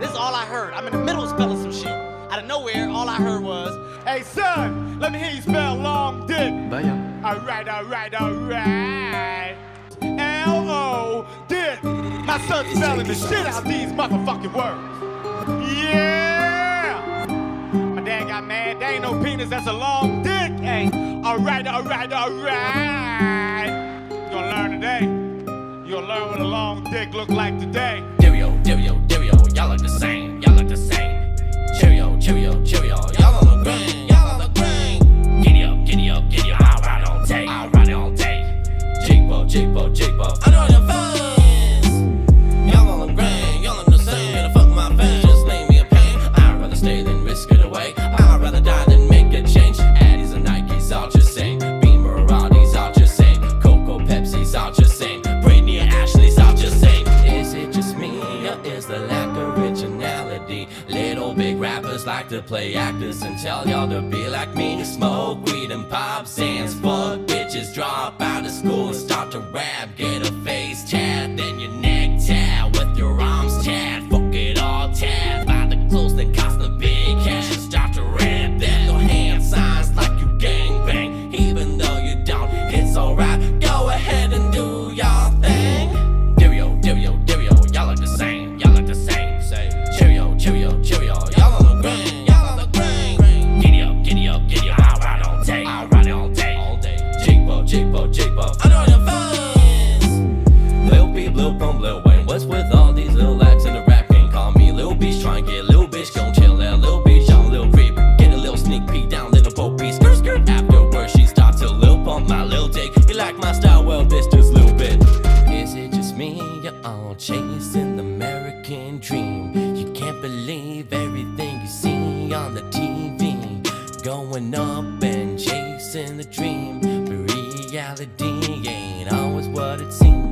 This is all I heard. I'm in the middle of spelling some shit. Out of nowhere, all I heard was, hey, son, let me hear you spell long dick. Bam. All right, all right, all right. L-O, dick. My son's spelling the shit out these motherfucking words. Yeah. My dad got mad. There ain't no penis, that's a long dick. Hey, all right, all right, all right. You're gonna learn today. You'll learn what a long dick look like today. Cheerio, cheerio, cheerio, y'all look the same. Y'all look the same. Cheerio, cheerio, cheerio, y'all look the same. Cheapo, cheapo, I know your fans. Y'all all look grand, y'all look the same. Gonna fuck my fans, just name me a pain. I'd rather stay than risk it away. I'd rather die than make a change. Addies and Nikes, all just same. Beamer, Rotties, all just same. Coco, Pepsi's, all just same. Britney and Ashley's, all just same. Is it just me, or is the lack of originality? Little big rappers like to play actors and tell y'all to be like me. Smoke weed and pop Zans, fuck bitches, drop out of school and stop. To rap, get a face tat, then your neck tat, with your arms tat, fuck it all tat, buy the clothes that cost the big cash, and start to rap that, your hand signs like you gang bang, even though you don't, it's alright, go ahead and do your thing. Cheerio, cheerio, cheerio, y'all look the same, y'all look the same, say cheerio, cheerio, cheerio, y'all on the green, y'all on the green, giddy up, giddy up, giddy up, I ride all day, I ride all day, all day, cheapo, cheapo, cheapo, I know you're Lil Pump, Lil Wayne, what's with all these little acts in the rap game? Call me Lil Beast, try and get Lil Bitch, gon' chill out Lil Bitch, I'm Lil Creep. Get a little sneak peek down, little Bo Peep, skirt, skirt. Afterwards she starts to Lil Pump, my Lil Dick. You like my style, well this just Lil Bit. Is it just me, you're all chasing the American dream? You can't believe everything you see on the TV. Going up and chasing the dream, but reality ain't always what it seems.